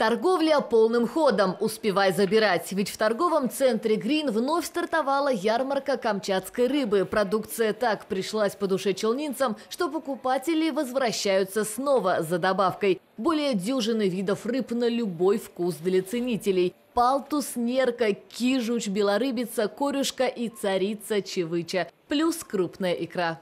Торговля полным ходом. Успевай забирать. Ведь в торговом центре «Грин» вновь стартовала ярмарка камчатской рыбы. Продукция так пришлась по душе челнинцам, что покупатели возвращаются снова за добавкой. Более дюжины видов рыб на любой вкус для ценителей. Палтус, нерка, кижуч, белорыбица, корюшка и царица чевыча. Плюс крупная икра.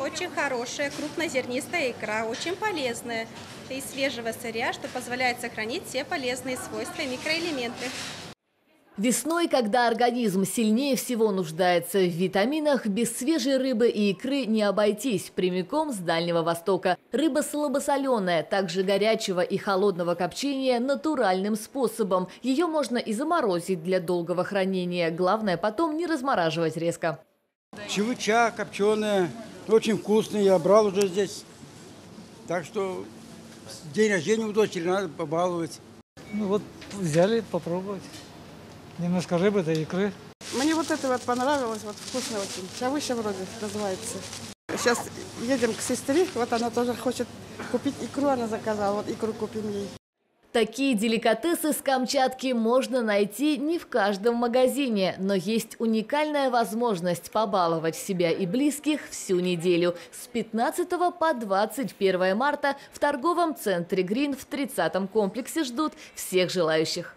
Очень хорошая крупнозернистая икра, очень полезная. Из свежего сырья, что позволяет сохранить все полезные свойства и микроэлементы. Весной, когда организм сильнее всего нуждается в витаминах, без свежей рыбы и икры не обойтись. Прямиком с Дальнего Востока. Рыба слабосоленая, также горячего и холодного копчения натуральным способом. Ее можно и заморозить для долгого хранения. Главное потом не размораживать резко. Чевыча копченая, очень вкусная, я брал уже здесь. Так что день рождения у дочери, надо побаловать. Ну вот взяли попробовать. Немножко рыбы да икры. Мне вот это вот понравилось, вот вкусно очень. Чавыча вроде называется. Сейчас едем к сестре, вот она тоже хочет купить икру, она заказала, вот икру купим ей. Такие деликатесы с Камчатки можно найти не в каждом магазине, но есть уникальная возможность побаловать себя и близких всю неделю с 15 по 21 марта в торговом центре «Грин» в 30-м комплексе ждут всех желающих.